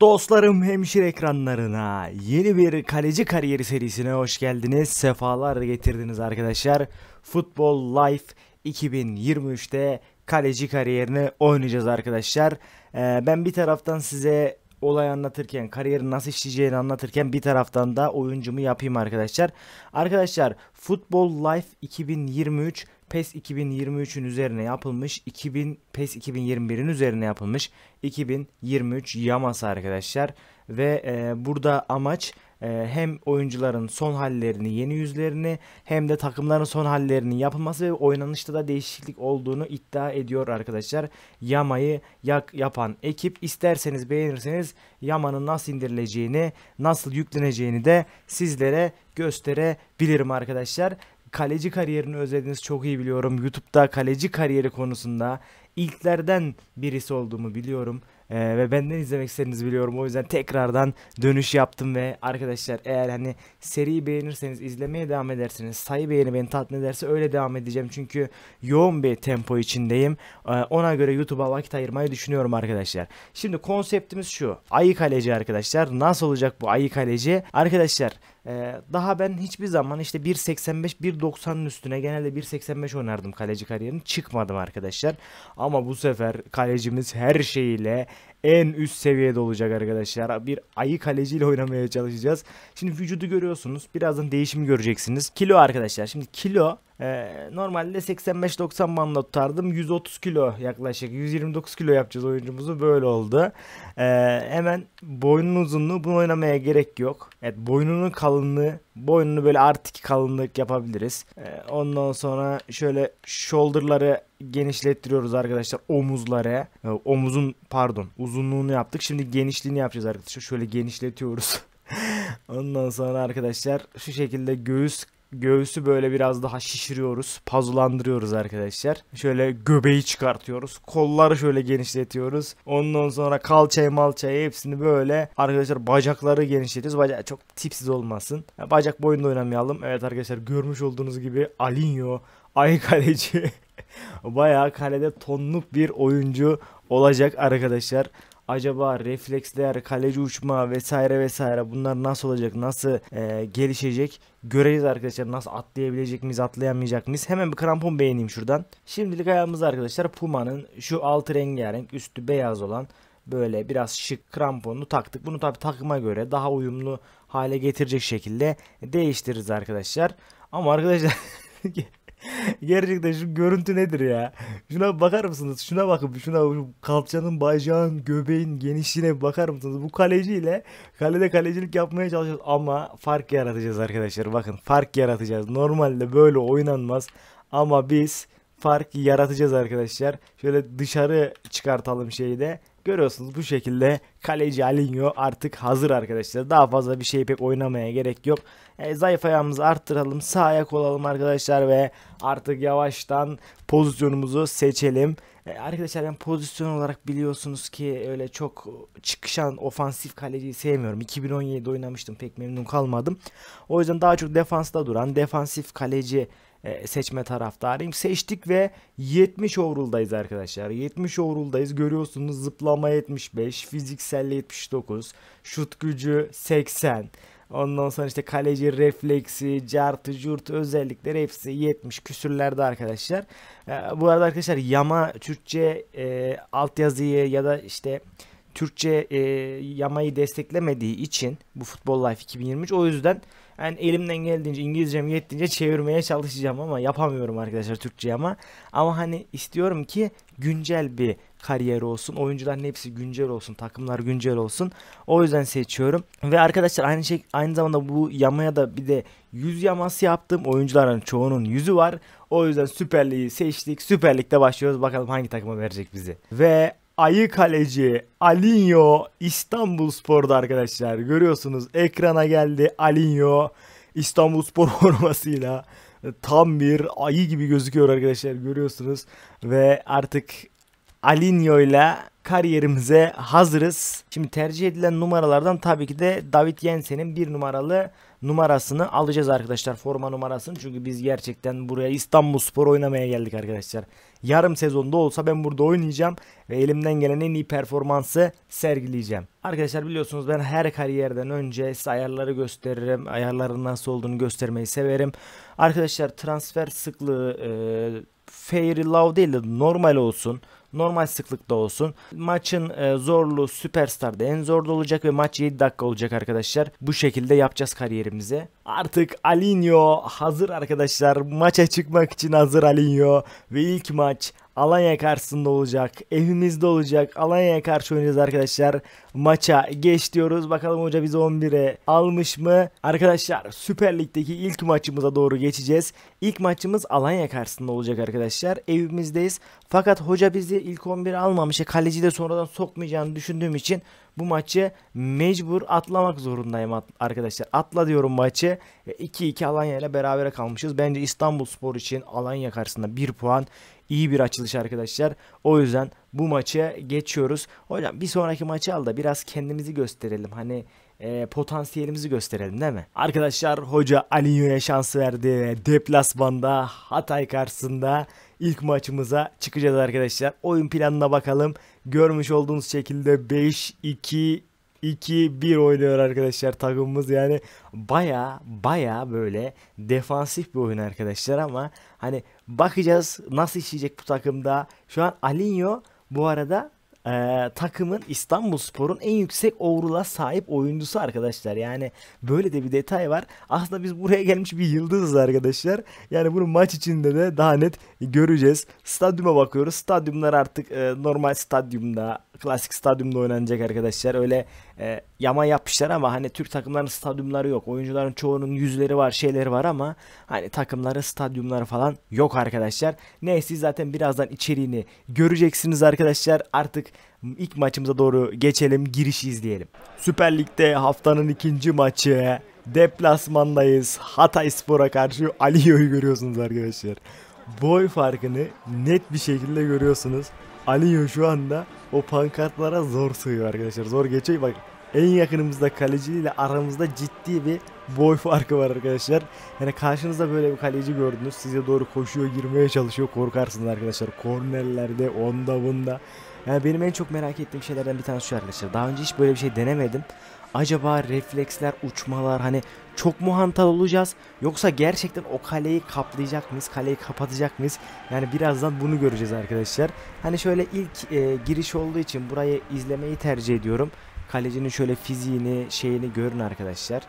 Dostlarım, hemşire ekranlarına yeni bir kaleci kariyeri serisine hoş geldiniz. Sefalar getirdiniz arkadaşlar. Football Life 2023'te kaleci kariyerini oynayacağız arkadaşlar. Ben bir taraftan size olayı anlatırken, kariyerin nasıl işleyeceğini anlatırken bir taraftan da oyuncumu yapayım arkadaşlar. Arkadaşlar, Football Life 2023 PES 2023'ün üzerine yapılmış, PES 2021'in üzerine yapılmış 2023 yaması arkadaşlar. Ve burada amaç hem oyuncuların son hallerini, yeni yüzlerini hem de takımların son hallerinin yapılması ve oynanışta da değişiklik olduğunu iddia ediyor arkadaşlar. Yamayı yapan ekip, isterseniz beğenirseniz yamanın nasıl indirileceğini, nasıl yükleneceğini de sizlere gösterebilirim arkadaşlar. Kaleci kariyerini özlediniz, çok iyi biliyorum. YouTube'da kaleci kariyeri konusunda ilklerden birisi olduğumu biliyorum. Ve benden izlemek istediğinizi biliyorum. O yüzden tekrardan dönüş yaptım ve arkadaşlar, eğer hani seriyi beğenirseniz izlemeye devam edersiniz. Sayı beğeni beni tatmin ederse öyle devam edeceğim. Çünkü yoğun bir tempo içindeyim. Ona göre YouTube'a vakit ayırmayı düşünüyorum arkadaşlar. Şimdi konseptimiz şu: ayı kaleci arkadaşlar. Nasıl olacak bu ayı kaleci? Arkadaşlar, daha ben hiçbir zaman işte 1.85 1.90'ın üstüne, genelde 1.85 oynardım kaleci kariyerini, çıkmadım arkadaşlar. Ama bu sefer kalecimiz her şeyiyle en üst seviyede olacak arkadaşlar. Bir ayı kaleciyle oynamaya çalışacağız. Şimdi vücudu görüyorsunuz, birazdan değişimi göreceksiniz. Kilo arkadaşlar, şimdi kilo normalde 85-90 bandında tutardım. 130 kilo, yaklaşık 129 kilo yapacağız oyuncumuzu, böyle oldu. Hemen boynunun uzunluğu, bunu oynamaya gerek yok. Evet, boynunun kalınlığı, boynunu böyle artık kalınlık yapabiliriz. Ondan sonra şöyle shoulder'ları genişlettiriyoruz arkadaşlar, omuzları, omuzun pardon uzunluğunu yaptık, şimdi genişliğini yapacağız arkadaşlar, şöyle genişletiyoruz. Ondan sonra arkadaşlar şu şekilde göğsü böyle biraz daha şişiriyoruz, pazulandırıyoruz arkadaşlar. Şöyle göbeği çıkartıyoruz. Kolları şöyle genişletiyoruz. Ondan sonra kalçayı malçayı hepsini böyle arkadaşlar, bacakları genişletiyoruz. Bacak çok tipsiz olmasın. Bacak boyunda oynamayalım. Evet arkadaşlar, görmüş olduğunuz gibi Alinho, ay kaleci. Bayağı kalede tonluk bir oyuncu olacak arkadaşlar. Acaba refleksler, kaleci uçma vesaire vesaire, bunlar nasıl olacak, nasıl gelişecek göreceğiz arkadaşlar. Nasıl atlayabilecek miyiz, atlayamayacak mıyız? Hemen bir krampon beğeneyim şuradan. Şimdilik ayağımızda arkadaşlar Puma'nın şu altı rengarenk, üstü beyaz olan böyle biraz şık kramponunu taktık. Bunu tabi takıma göre daha uyumlu hale getirecek şekilde değiştiririz arkadaşlar. Ama arkadaşlar gerçekten şu görüntü nedir ya? Şuna bakar mısınız? Şuna bakın. Şuna, kalçanın, bacağın, göbeğin genişliğine bakar mısınız? Bu kaleciyle kalede kalecilik yapmaya çalışacağız ama fark yaratacağız arkadaşlar. Bakın, fark yaratacağız. Normalde böyle oynanmaz ama biz fark yaratacağız arkadaşlar. Şöyle dışarı çıkartalım şeyi de. Görüyorsunuz, bu şekilde kaleci Alinho artık hazır arkadaşlar. Daha fazla bir şey pek oynamaya gerek yok. Zayıf ayağımızı arttıralım, sağ ayak olalım arkadaşlar ve artık yavaştan pozisyonumuzu seçelim. Arkadaşlar, ben pozisyon olarak biliyorsunuz ki öyle çok çıkışan ofansif kaleciyi sevmiyorum. 2017'de oynamıştım, pek memnun kalmadım. O yüzden daha çok defansta duran defansif kaleci seçme taraftarıyım. Seçtik ve 70 overall'dayız arkadaşlar. 70 overall'dayız. Görüyorsunuz, zıplama 75, fiziksel 79, şut gücü 80. Ondan sonra işte kaleci refleksi, cartı, jurt özellikleri hepsi 70 küsürlerde arkadaşlar. Bu arada arkadaşlar, yama Türkçe altyazıyı ya da işte Türkçe yamayı desteklemediği için bu Football Life 2023, o yüzden yani elimden geldiğince, İngilizcem yettiğince çevirmeye çalışacağım ama yapamıyorum arkadaşlar Türkçe yama. Ama hani istiyorum ki güncel bir kariyer olsun. Oyuncuların hepsi güncel olsun. Takımlar güncel olsun. O yüzden seçiyorum. Ve arkadaşlar aynı zamanda bu yamaya da bir de yüz yaması yaptım. Oyuncuların çoğunun yüzü var. O yüzden Süper Lig'i seçtik. Süper Lig'de başlıyoruz. Bakalım hangi takıma verecek bizi. Ve ayı kaleci Alinho İstanbulspor'da arkadaşlar. Görüyorsunuz, ekrana geldi Alinho İstanbulspor formasıyla. Tam bir ayı gibi gözüküyor arkadaşlar, görüyorsunuz. Ve artık Alinho ile kariyerimize hazırız. Şimdi tercih edilen numaralardan tabii ki de David Jensen'in 1 numarasını alacağız arkadaşlar. Forma numarasını, çünkü biz gerçekten buraya İstanbulspor oynamaya geldik arkadaşlar. Yarım sezonda olsa ben burada oynayacağım ve elimden gelen en iyi performansı sergileyeceğim. Arkadaşlar biliyorsunuz ben her kariyerden önce size ayarları gösteririm. Ayarların nasıl olduğunu göstermeyi severim. Arkadaşlar transfer sıklığı fair love değil de normal olsun. Normal sıklıkta olsun. Maçın zorluğu süperstarda en zorda olacak ve maç 7 dakika olacak arkadaşlar. Bu şekilde yapacağız kariyerimizi. Artık Alinho hazır arkadaşlar. Maça çıkmak için hazır Alinho. Ve ilk maç Alanya karşısında olacak. Evimizde olacak. Alanya'ya karşı oynayacağız arkadaşlar. Maça geç diyoruz. Bakalım hoca bizi 11'e almış mı? Arkadaşlar Süper Lig'deki ilk maçımıza doğru geçeceğiz. İlk maçımız Alanya karşısında olacak arkadaşlar. Evimizdeyiz. Fakat hoca bizi ilk 11'e almamış. Kaleci de sonradan sokmayacağını düşündüğüm için bu maçı mecbur atlamak zorundayım arkadaşlar. Atla diyorum maçı. 2-2 Alanya ile berabere kalmışız. Bence İstanbulspor için Alanya karşısında 1 puan iyi bir açılış arkadaşlar. O yüzden bu maça geçiyoruz. Hocam bir sonraki maçı al da biraz kendimizi gösterelim. Hani potansiyelimizi gösterelim değil mi? Arkadaşlar hoca Alinho'ya şans verdi. Deplasmanda Hatay karşısında ilk maçımıza çıkacağız arkadaşlar. Oyun planına bakalım. Görmüş olduğunuz şekilde 5-2-2-1 oynuyor arkadaşlar takımımız. Yani baya böyle defansif bir oyun arkadaşlar, ama hani bakacağız nasıl işleyecek bu takımda. Şu an Alinho bu arada takımın, İstanbulspor'un en yüksek overall'a sahip oyuncusu arkadaşlar. Yani böyle de bir detay var. Aslında biz buraya gelmiş bir yıldızız arkadaşlar. Yani bunu maç içinde de daha net göreceğiz. Stadyuma bakıyoruz. Stadyumlar artık normal stadyumda, klasik stadyumda oynanacak arkadaşlar. Öyle yama yapmışlar ama hani Türk takımlarının stadyumları yok. Oyuncuların çoğunun yüzleri var, şeyleri var ama hani takımları, stadyumları falan yok arkadaşlar. Neyse, zaten birazdan içeriğini göreceksiniz arkadaşlar. Artık ilk maçımıza doğru geçelim, girişi izleyelim. Süper Lig'de haftanın ikinci maçı. Deplasmandayız. Hatayspor'a karşı Alinho'yu görüyorsunuz arkadaşlar. Boy farkını net bir şekilde görüyorsunuz. Alinho şu anda o pankartlara zor sığıyor arkadaşlar. Zor geçiyor. Bak, en yakınımızda kaleci ile aramızda ciddi bir boy farkı var arkadaşlar. Yani karşınızda böyle bir kaleci gördünüz, size doğru koşuyor, girmeye çalışıyor, korkarsınız arkadaşlar. Kornerlerde, onda bunda. Yani benim en çok merak ettiğim şeylerden bir tanesi şu arkadaşlar. Daha önce hiç böyle bir şey denemedim. Acaba refleksler, uçmalar, hani çok mu hantal olacağız? Yoksa gerçekten o kaleyi kaplayacak mıyız? Kaleyi kapatacak mıyız? Yani birazdan bunu göreceğiz arkadaşlar. Hani şöyle ilk giriş olduğu için burayı izlemeyi tercih ediyorum. Kalecinin şöyle fiziğini, şeyini görün arkadaşlar.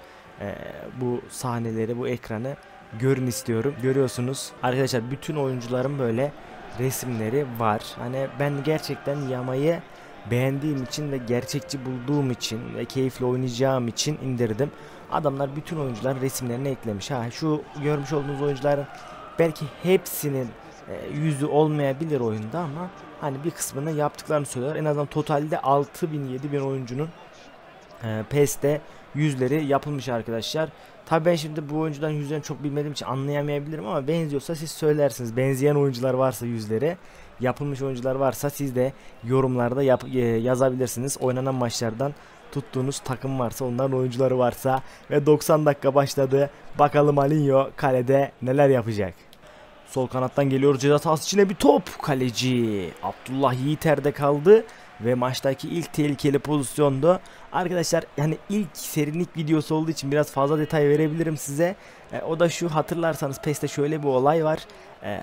Bu sahneleri, bu ekranı görün istiyorum. Görüyorsunuz arkadaşlar, bütün oyuncuların böyle resimleri var. Hani ben gerçekten yamayı beğendiğim için ve gerçekçi bulduğum için ve keyifle oynayacağım için indirdim. Adamlar bütün oyuncuların resimlerini eklemiş. Ha, şu görmüş olduğunuz oyuncuların belki hepsinin yüzü olmayabilir oyunda ama hani bir kısmını yaptıklarını söylüyorlar. En azından totalde 6000-7000 oyuncunun PES'te yüzleri yapılmış arkadaşlar. Tabii ben şimdi bu oyuncudan yüzlerini çok bilmediğim için anlayamayabilirim ama benziyorsa siz söylersiniz. Benzeyen oyuncular varsa yüzleri, yapılmış oyuncular varsa siz de yorumlarda yazabilirsiniz. Oynanan maçlardan tuttuğunuz takım varsa, onların oyuncuları varsa. Ve 90 dakika başladı. Bakalım Alinho kalede neler yapacak. Sol kanattan geliyor ceza sahası içine bir top. Kaleci Abdullah Yiğiter'de kaldı. Ve maçtaki ilk tehlikeli pozisyondu. Arkadaşlar yani ilk serinlik videosu olduğu için biraz fazla detay verebilirim size. O da şu, hatırlarsanız PES'te şöyle bir olay var.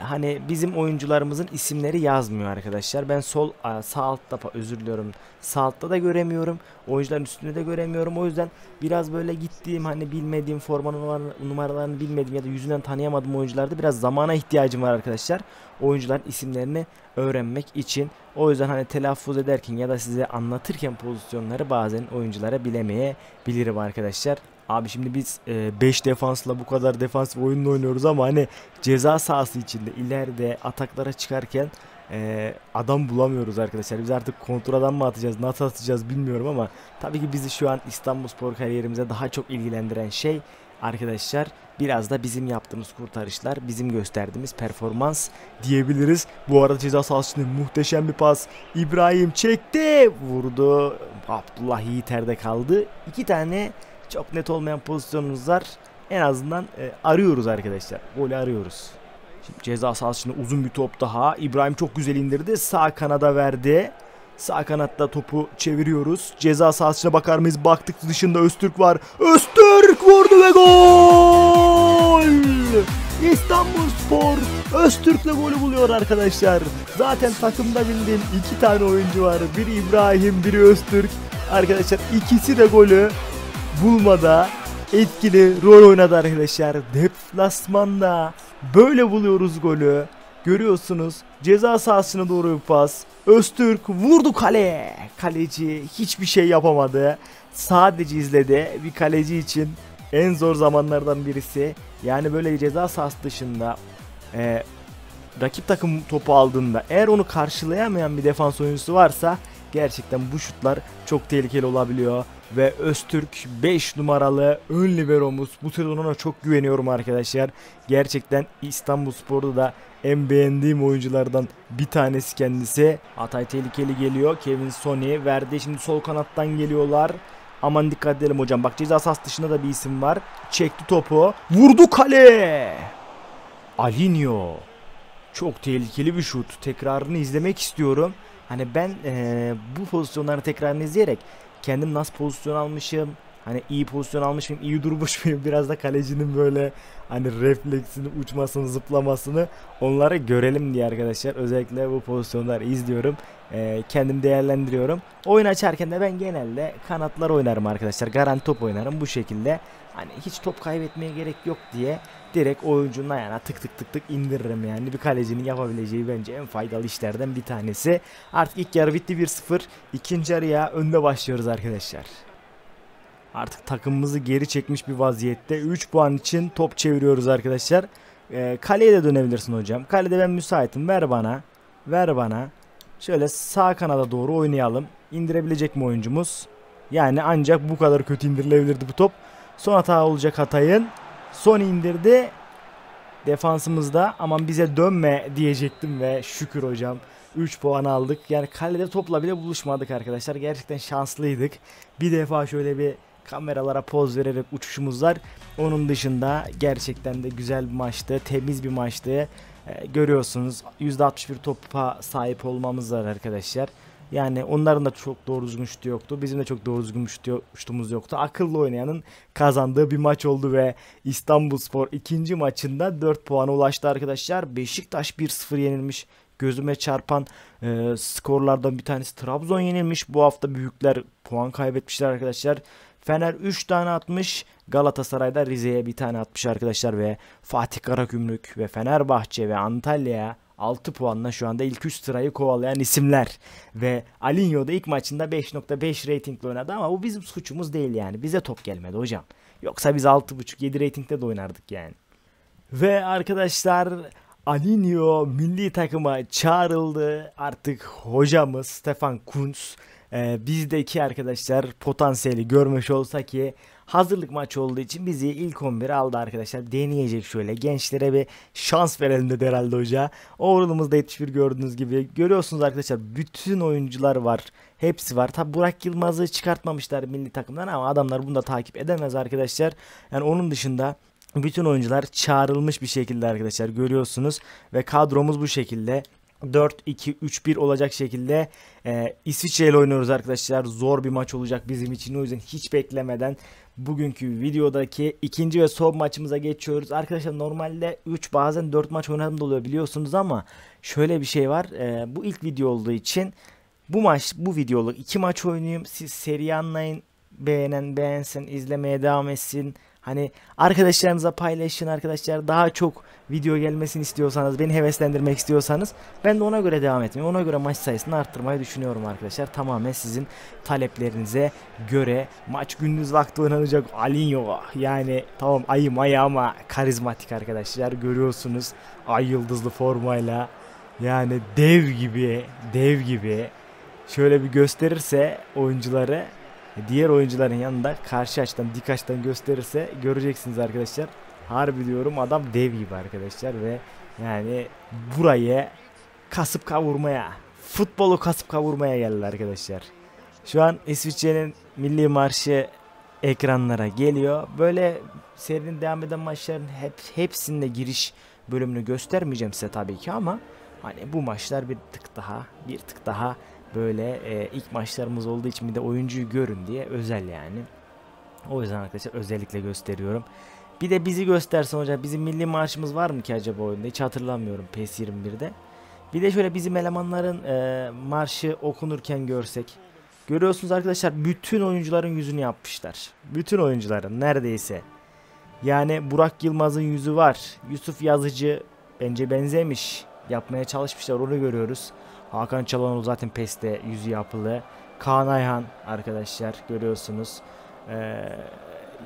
Hani bizim oyuncularımızın isimleri yazmıyor arkadaşlar. Ben sağ altta, sağ altta da göremiyorum. Oyuncuların üstünde de göremiyorum. O yüzden biraz böyle gittiğim, hani bilmediğim, forma numaralarını bilmediğim ya da yüzünden tanıyamadığım oyuncularda biraz zamana ihtiyacım var arkadaşlar. Oyuncuların isimlerini öğrenmek için. O yüzden hani telaffuz ederken ya da size anlatırken pozisyonları bazen oyunculara bilemeyebilirim arkadaşlar. Abi şimdi biz 5 defansla bu kadar defansif oyunla oynuyoruz ama hani ceza sahası içinde ileride ataklara çıkarken adam bulamıyoruz arkadaşlar. Biz artık kontradan mı atacağız, nasıl atacağız bilmiyorum ama tabii ki bizi şu an İstanbulspor kariyerimize daha çok ilgilendiren şey arkadaşlar biraz da bizim yaptığımız kurtarışlar, bizim gösterdiğimiz performans diyebiliriz. Bu arada ceza sahasında muhteşem bir pas. İbrahim çekti, vurdu. Abdullah Yiğiter'de kaldı. İki tane çok net olmayan pozisyonumuz var. En azından arıyoruz arkadaşlar. Golü arıyoruz. Şimdi ceza sahasında uzun bir top daha. İbrahim çok güzel indirdi. Sağ kanada verdi. Sağ kanatta topu çeviriyoruz. Ceza sahasına bakar mıyız? Baktık, dışında Öztürk var. Öztürk vurdu ve gol! İstanbulspor Öztürk'le golü buluyor arkadaşlar. Zaten takımda bildiğim iki tane oyuncu var. Biri İbrahim, biri Öztürk. Arkadaşlar ikisi de golü bulmada etkili rol oynadı arkadaşlar. Deplasmanda böyle buluyoruz golü. Görüyorsunuz, ceza sahasına doğru bir pas. Öztürk vurdu kaleye. Kaleci hiçbir şey yapamadı. Sadece izledi. Bir kaleci için en zor zamanlardan birisi. Yani böyle ceza sahası dışında rakip takım topu aldığında eğer onu karşılayamayan bir defans oyuncusu varsa gerçekten bu şutlar çok tehlikeli olabiliyor. Ve Öztürk 5 numaralı ön liberomuz. Bu sezonuna çok güveniyorum arkadaşlar. Gerçekten İstanbulspor'da da en beğendiğim oyunculardan bir tanesi kendisi. Hatay tehlikeli geliyor. Kevin Sony verdi. Şimdi sol kanattan geliyorlar. Aman dikkat edelim hocam. Bak ceza sahası dışında da bir isim var. Çekti topu. Vurdu kale. Alinho. Çok tehlikeli bir şut. Tekrarını izlemek istiyorum. Hani ben bu pozisyonları tekrarını izleyerek kendim nasıl pozisyon almışım, hani iyi pozisyon almış mıyım, iyi durmuş muyum, biraz da kalecinin böyle hani refleksini, uçmasını, zıplamasını onları görelim diye arkadaşlar özellikle bu pozisyonları izliyorum, kendim değerlendiriyorum. Oyun açarken de ben genelde kanatlar oynarım arkadaşlar, garanti top oynarım bu şekilde. Hani hiç top kaybetmeye gerek yok diye direkt oyuncunun ayağına tık tık tık tık indiririm. Yani bir kalecinin yapabileceği bence en faydalı işlerden bir tanesi. Artık ilk yarı bitti, 1-0. İkinci yarıya önde başlıyoruz arkadaşlar. Artık takımımızı geri çekmiş bir vaziyette. 3 puan için top çeviriyoruz arkadaşlar. Kaleye de dönebilirsin hocam. Kalede ben müsaitim. Ver bana. Ver bana. Şöyle sağ kanada doğru oynayalım. İndirebilecek mi oyuncumuz? Yani ancak bu kadar kötü indirilebilirdi bu top. Son hata olacak Hatay'ın. Son indirdi. Defansımızda aman bize dönme diyecektim ve şükür hocam 3 puan aldık. Yani kalede topla bile buluşmadık arkadaşlar. Gerçekten şanslıydık. Bir defa şöyle bir kameralara poz vererek uçuşumuz var. Onun dışında gerçekten de güzel bir maçtı. Temiz bir maçtı. Görüyorsunuz %61 topa sahip olmamız var arkadaşlar. Yani onların da çok doğru düzgün şutu yoktu. Bizim de çok doğru düzgün şutumuz yoktu. Akıllı oynayanın kazandığı bir maç oldu ve İstanbulspor ikinci maçında 4 puana ulaştı arkadaşlar. Beşiktaş 1-0 yenilmiş. Gözüme çarpan skorlardan bir tanesi Trabzon yenilmiş. Bu hafta büyükler puan kaybetmişler arkadaşlar. Fener 3 tane atmış. Galatasaray'da Rize'ye bir tane atmış arkadaşlar ve Fatih Karagümrük ve Fenerbahçe ve Antalya'ya 6 puanla şu anda ilk 3 sırayı kovalayan isimler. Ve Alinho da ilk maçında 5.5 reytingle oynadı ama bu bizim suçumuz değil yani. Bize top gelmedi hocam. Yoksa biz 6.5-7 reytingle de oynardık yani. Ve arkadaşlar Alinho milli takıma çağrıldı. Artık hocamız Stefan Kunz bizdeki arkadaşlar potansiyeli görmüş olsa ki hazırlık maçı olduğu için bizi ilk 11'e aldı arkadaşlar. Deneyecek, şöyle gençlere bir şans verelim dedi herhalde hoca. Oğlumuzda 71 gördüğünüz gibi. Görüyorsunuz arkadaşlar bütün oyuncular var. Hepsi var. Tabi Burak Yılmaz'ı çıkartmamışlar milli takımdan ama adamlar bunu da takip edemez arkadaşlar. Yani onun dışında bütün oyuncular çağrılmış bir şekilde arkadaşlar, görüyorsunuz. Ve kadromuz bu şekilde. 4-2-3-1 olacak şekilde İsviçre ile oynuyoruz arkadaşlar. Zor bir maç olacak bizim için. O yüzden hiç beklemeden bugünkü videodaki ikinci ve son maçımıza geçiyoruz. Arkadaşlar normalde 3 bazen 4 maç oynadığım da oluyor biliyorsunuz ama şöyle bir şey var. Bu ilk video olduğu için bu videoluk 2 maç oynayayım. Siz seri anlayın. Beğenen beğensin, izlemeye devam etsin. Hani arkadaşlarınıza paylaşın arkadaşlar. Daha çok video gelmesini istiyorsanız, beni heveslendirmek istiyorsanız ben de ona göre devam etmeyeyim. Ona göre maç sayısını arttırmayı düşünüyorum arkadaşlar. Tamamen sizin taleplerinize göre. Maç gündüz vakti oynanacak. Alinho yani tamam ayı mayı ama karizmatik arkadaşlar. Görüyorsunuz ay yıldızlı formayla. Yani dev gibi, dev gibi. Şöyle bir gösterirse oyuncuları, diğer oyuncuların yanında karşı açıdan dik açıdan gösterirse göreceksiniz arkadaşlar. Harbi diyorum, adam dev gibi arkadaşlar ve yani burayı kasıp kavurmaya, futbolu kasıp kavurmaya geldi arkadaşlar. Şu an İsviçre'nin milli marşı ekranlara geliyor. Böyle serinin devam eden maçların hepsinde giriş bölümünü göstermeyeceğim size tabii ki ama hani bu maçlar bir tık daha böyle ilk maçlarımız olduğu için bir de oyuncuyu görün diye özel yani. O yüzden arkadaşlar özellikle gösteriyorum. Bir de bizi göstersen hocam, bizim milli marşımız var mı ki acaba oyunda, hiç hatırlamıyorum PES 21'de. Bir de şöyle bizim elemanların marşı okunurken görsek. Görüyorsunuz arkadaşlar bütün oyuncuların yüzünü yapmışlar. Bütün oyuncuların neredeyse. Yani Burak Yılmaz'ın yüzü var. Yusuf Yazıcı bence benzemiş. Yapmaya çalışmışlar, onu görüyoruz. Hakan Çalhanoğlu zaten PES'te yüzü yapılı. Kaan Ayhan arkadaşlar görüyorsunuz.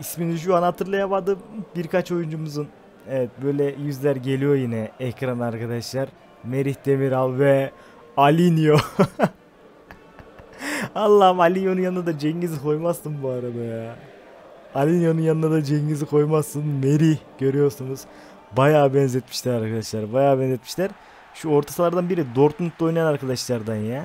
İsmini şu an hatırlayamadım. Birkaç oyuncumuzun evet böyle yüzler geliyor yine ekran arkadaşlar. Merih Demiral ve Alinho. Allah'ım, Alinho'nun yanına da Cengiz'i koymazsın bu arada ya. Alinho'nun yanına da Cengiz'i koymazsın. Merih görüyorsunuz. Bayağı benzetmişler arkadaşlar. Bayağı benzetmişler. Şu orta sahalardan biri Dortmund'da oynayan arkadaşlardan ya.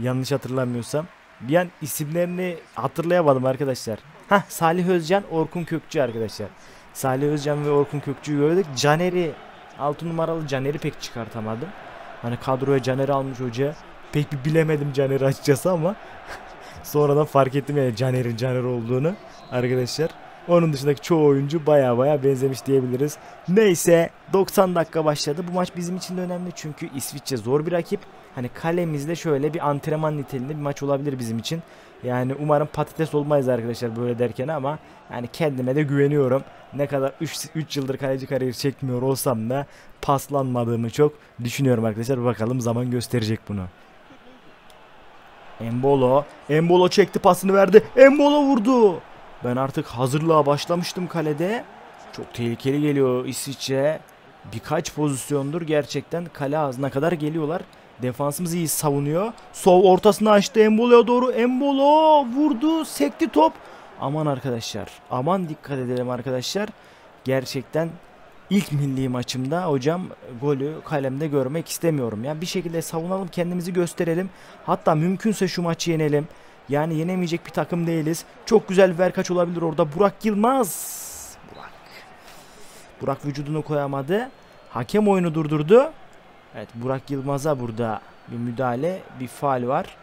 Yanlış hatırlamıyorsam. Bir an isimlerini hatırlayamadım arkadaşlar. Hah, Salih Özcan, Orkun Kökçü arkadaşlar. Salih Özcan ve Orkun Kökçü'yü gördük. Caner'i, 6 numaralı Caner'i pek çıkartamadım. Hani kadroya Caner'i almış hoca. Pek bir bilemedim Caner'i açıkçası ama sonradan fark ettim yani Caner'in Caner olduğunu arkadaşlar. Onun dışındaki çoğu oyuncu baya benzemiş diyebiliriz. Neyse 90 dakika başladı. Bu maç bizim için de önemli çünkü İsviçre zor bir rakip. Hani kalemizde şöyle bir antrenman niteliğinde bir maç olabilir bizim için. Yani umarım patates olmayız arkadaşlar böyle derken ama yani kendime de güveniyorum. Ne kadar 3 yıldır kaleci kariyeri çekmiyor olsam da paslanmadığımı çok düşünüyorum arkadaşlar. Bakalım zaman gösterecek bunu. Embolo çekti, pasını verdi. Embolo vurdu. Ben artık hazırlığa başlamıştım kalede. Çok tehlikeli geliyor İsviçre. Birkaç pozisyondur gerçekten kale ağzına kadar geliyorlar. Defansımız iyi savunuyor. Sol ortasını açtı Embolo'ya doğru. Embolo vurdu. Sekti top. Aman arkadaşlar. Aman dikkat edelim arkadaşlar. Gerçekten ilk milli maçımda hocam golü kalemde görmek istemiyorum. Ya bir şekilde savunalım, kendimizi gösterelim. Hatta mümkünse şu maçı yenelim. Yani yenemeyecek bir takım değiliz. Çok güzel bir verkaç olabilir orada. Burak Yılmaz. Burak vücudunu koyamadı. Hakem oyunu durdurdu. Evet, Burak Yılmaz'a burada bir müdahale, bir faul var.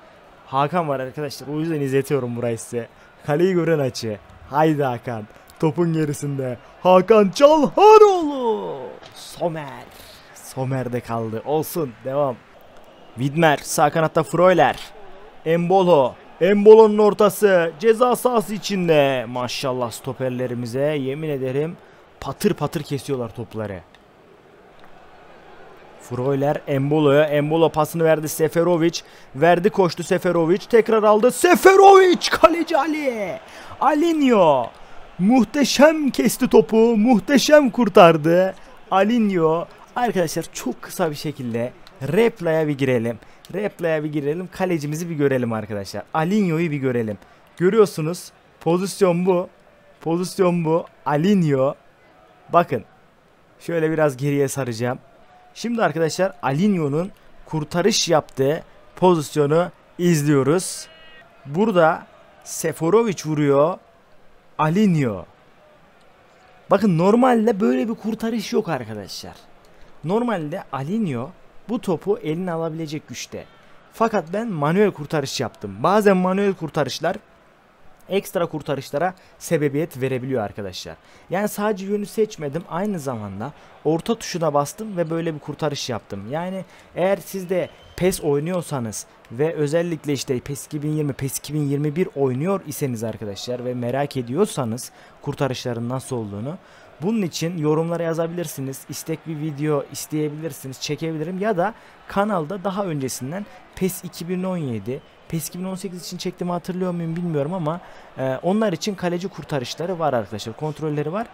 Hakan var arkadaşlar. O yüzden izletiyorum burayı size. Kaleyi gören açı. Haydi Hakan. Topun gerisinde. Hakan Çalhanoğlu. Somer. Somer'de kaldı. Olsun. Devam. Widmer. Sağ kanatta Froyler. Embolo. Embolo'nun ortası. Ceza sahası içinde. Maşallah stoperlerimize. Yemin ederim patır patır kesiyorlar topları. Froyler Embolo'ya. Embolo pasını verdi Seferovic. Verdi, koştu Seferovic. Tekrar aldı. Seferovic. Kaleci Ali. Alinho. Muhteşem kesti topu. Muhteşem kurtardı. Alinho. Arkadaşlar çok kısa bir şekilde replay'a bir girelim. Replay'a bir girelim. Kalecimizi bir görelim arkadaşlar. Alinho'yu bir görelim. Görüyorsunuz. Pozisyon bu. Pozisyon bu. Alinho. Bakın. Şöyle biraz geriye saracağım. Şimdi arkadaşlar Alinho'nun kurtarış yaptığı pozisyonu izliyoruz. Burada Seferovic vuruyor. Alinho. Bakın normalde böyle bir kurtarış yok arkadaşlar. Normalde Alinho bu topu eline alabilecek güçte. Fakat ben manuel kurtarış yaptım. Bazen manuel kurtarışlar ekstra kurtarışlara sebebiyet verebiliyor arkadaşlar. Yani sadece yönü seçmedim. Aynı zamanda orta tuşuna bastım ve böyle bir kurtarış yaptım. Yani eğer siz de PES oynuyorsanız ve özellikle işte PES 2020, PES 2021 oynuyor iseniz arkadaşlar ve merak ediyorsanız kurtarışların nasıl olduğunu, bunun için yorumlara yazabilirsiniz. İstek bir video isteyebilirsiniz. Çekebilirim ya da kanalda daha öncesinden PES 2017, PES 2018 için çektiğimi hatırlıyor muyum bilmiyorum ama onlar için kaleci kurtarışları var arkadaşlar. Kontrolleri var.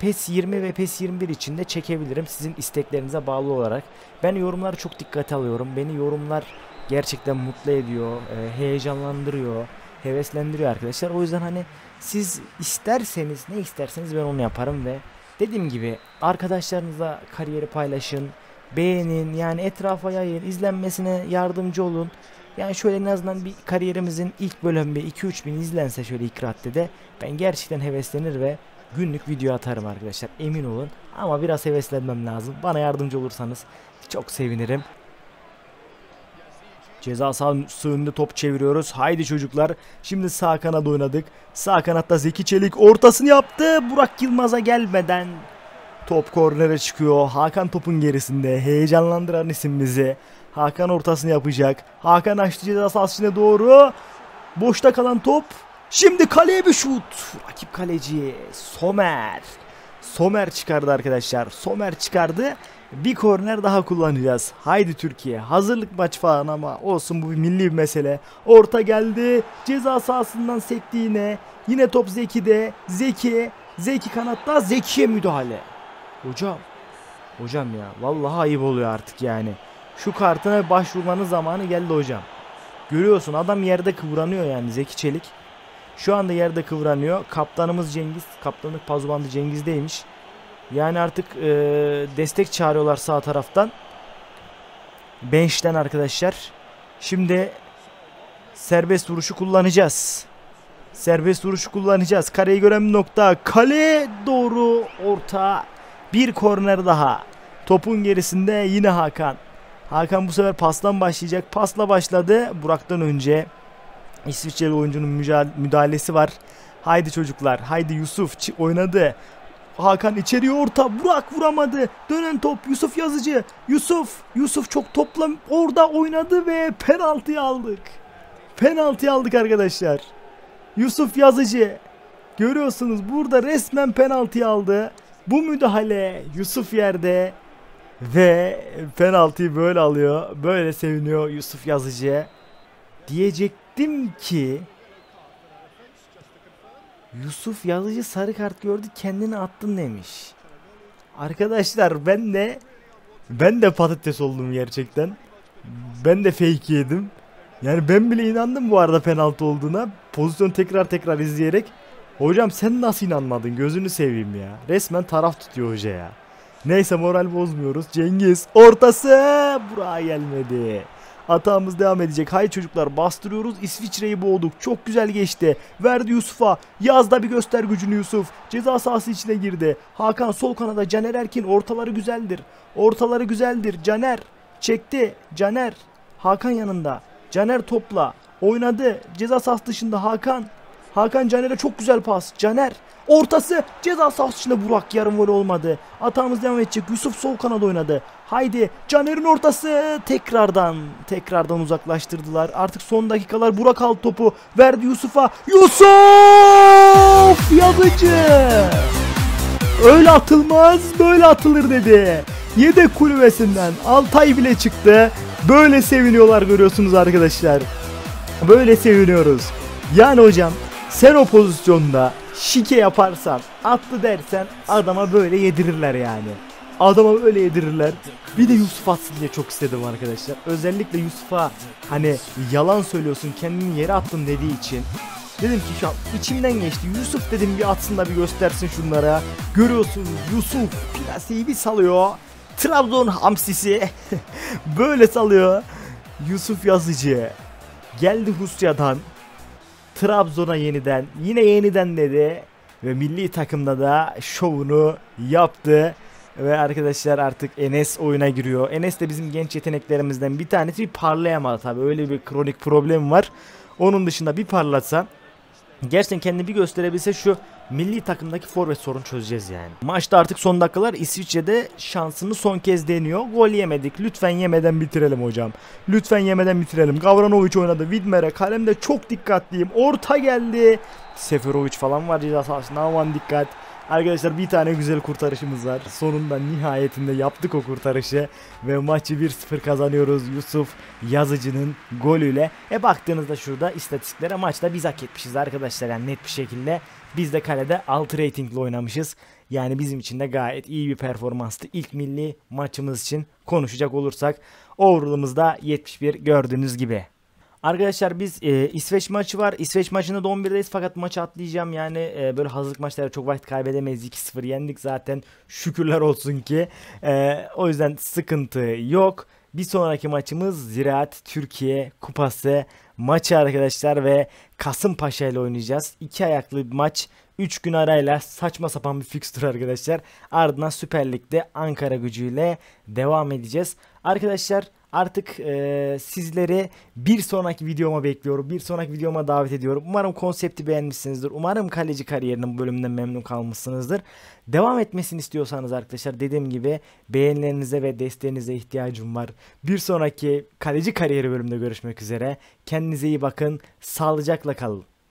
PES 20 ve PES 21 için de çekebilirim. Sizin isteklerinize bağlı olarak. Ben yorumları çok dikkate alıyorum. Beni yorumlar gerçekten mutlu ediyor. Heyecanlandırıyor. heveslendiriyor arkadaşlar. O yüzden hani siz isterseniz, ne isterseniz ben onu yaparım ve dediğim gibi arkadaşlarınızla kariyeri paylaşın, beğenin, yani etrafa yayın, izlenmesine yardımcı olun. Yani şöyle en azından bir kariyerimizin ilk bölümü 2-3 bin izlense şöyle ilk raddede, ben gerçekten heveslenir ve günlük video atarım arkadaşlar, emin olun. Ama biraz heveslenmem lazım, bana yardımcı olursanız çok sevinirim. Ceza sahası önünde top çeviriyoruz. Haydi çocuklar. Şimdi sağ kanada oynadık. Sağ kanatta Zeki Çelik ortasını yaptı. Burak Yılmaz'a gelmeden top kornere çıkıyor. Hakan topun gerisinde. Heyecanlandıran isimimizi. Hakan ortasını yapacak. Hakan açtı ceza sahasına doğru. Boşta kalan top. Şimdi kaleye bir şut. Rakip kaleci Somer. Somer çıkardı arkadaşlar. Somer çıkardı. Bir korner daha kullanacağız. Haydi Türkiye. Hazırlık maç falan ama olsun, bu bir milli bir mesele. Orta geldi. Ceza sahasından sekti yine. Yine top Zeki'de. Zeki kanatta. Zeki'ye müdahale. Hocam ya. Vallahi ayıp oluyor artık yani. Şu kartına başvurmanın zamanı geldi hocam. Görüyorsun adam yerde kıvranıyor yani Zeki Çelik. Şu anda yerde kıvranıyor. Kaptanımız Cengiz. Kaptanlık pazubandı Cengiz'deymiş. Yani artık destek çağırıyorlar sağ taraftan. Bench'ten arkadaşlar. Şimdi serbest vuruşu kullanacağız. Kareyi gören nokta. Kale doğru orta. Bir korner daha. Topun gerisinde yine Hakan. Hakan bu sefer pastan başlayacak. Pasla başladı. Burak'tan önce İsviçreli oyuncunun müdahalesi var. Haydi çocuklar. Haydi Yusuf oynadı. Hakan içeriye orta. Burak vuramadı. Dönen top Yusuf Yazıcı. Yusuf çok topla orada oynadı ve penaltıyı aldık. Arkadaşlar. Yusuf Yazıcı. Görüyorsunuz burada resmen penaltıyı aldı. Bu müdahale, Yusuf yerde ve penaltıyı böyle alıyor. Böyle seviniyor Yusuf Yazıcı. Diyecektim ki Yusuf Yazıcı sarı kart gördü, kendini attın demiş. Arkadaşlar ben de patates oldum gerçekten. Ben de fake yedim. Yani ben bile inandım bu arada penaltı olduğuna. Pozisyon tekrar izleyerek. Hocam sen nasıl inanmadın? Gözünü seveyim ya. Resmen taraf tutuyor hoca ya. Neyse moral bozmuyoruz. Cengiz ortası buraya gelmedi. Hatamız devam edecek. Hayır çocuklar, bastırıyoruz. İsviçre'yi boğduk. Çok güzel geçti. Verdi Yusuf'a. Yazda bir göster gücünü Yusuf. Ceza sahası içine girdi. Hakan sol kanada. Caner Erkin. Ortaları güzeldir. Caner. Çekti. Caner. Hakan yanında. Caner topla. Oynadı. Ceza sahası dışında Hakan. Hakan Caner'e çok güzel pas. Caner. Ortası. Ceza sahası içinde Burak. Yarım gol olmadı. Hatamız devam edecek. Yusuf sol kanada oynadı. Haydi. Caner'in ortası. Tekrardan uzaklaştırdılar. Artık son dakikalar. Burak aldı topu. Verdi Yusuf'a. Yusuf Yazıcı. Öyle atılmaz, böyle atılır dedi. Yedek kulübesinden Altay bile çıktı. Böyle seviniyorlar, görüyorsunuz arkadaşlar. Böyle seviniyoruz. Yani hocam sen o pozisyonda şike yaparsan, attı dersen adama böyle yedirirler yani. Adama böyle yedirirler. Bir de Yusuf atsın diye çok istedim arkadaşlar. Özellikle Yusuf'a hani yalan söylüyorsun, kendini yere attın dediği için. Dedim ki şu an içimden geçti. Yusuf dedim bir atsın da bir göstersin şunlara. Görüyorsunuz Yusuf plaseyi bir salıyor. Trabzon hamsisi böyle salıyor. Yusuf Yazıcı geldi Rusya'dan. Trabzon'a yeniden, yeniden dedi ve milli takımda da şovunu yaptı ve arkadaşlar artık Enes oyuna giriyor. Enes de bizim genç yeteneklerimizden bir tanesi, bir parlayamadı tabi, öyle bir kronik problemi var. Onun dışında bir parlatsa, gerçekten kendini bir gösterebilse şu milli takımdaki forvet sorunu çözeceğiz yani. Maçta artık son dakikalar, İsviçre'de şansını son kez deniyor. Gol yemedik. Lütfen yemeden bitirelim hocam. Gavranovic oynadı. Widmer'e, kalemde çok dikkatliyim. Orta geldi. Seferovic falan var ceza sahasında. Aman dikkat. Arkadaşlar bir tane güzel kurtarışımız var. Sonunda nihayetinde yaptık o kurtarışı. Ve maçı 1-0 kazanıyoruz Yusuf Yazıcı'nın golüyle. Baktığınızda şurada istatistiklere, maçta biz hak etmişiz arkadaşlar. Yani net bir şekilde biz de kalede 6 ratingli oynamışız. Yani bizim için de gayet iyi bir performanstı. İlk milli maçımız için konuşacak olursak. Overall'ımızda 71 gördüğünüz gibi. Arkadaşlar biz İsveç maçı var. İsveç maçında da 11'deyiz fakat maçı atlayacağım. Yani böyle hazırlık maçlara çok vakit kaybedemeyiz. 2-0 yendik zaten. Şükürler olsun ki. O yüzden sıkıntı yok. Bir sonraki maçımız Ziraat Türkiye Kupası maçı arkadaşlar ve Kasımpaşa ile oynayacağız. İki ayaklı bir maç. 3 gün arayla saçma sapan bir fikstür arkadaşlar. Ardından Süper Lig'de Ankara Gücü ile devam edeceğiz. Arkadaşlar artık sizleri bir sonraki videoma bekliyorum. Bir sonraki videoma davet ediyorum. Umarım konsepti beğenmişsinizdir. Umarım kaleci kariyerinin bölümünden memnun kalmışsınızdır. Devam etmesini istiyorsanız arkadaşlar dediğim gibi beğenilerinize ve desteğinize ihtiyacım var. Bir sonraki kaleci kariyeri bölümünde görüşmek üzere. Kendinize iyi bakın. Sağlıcakla kalın.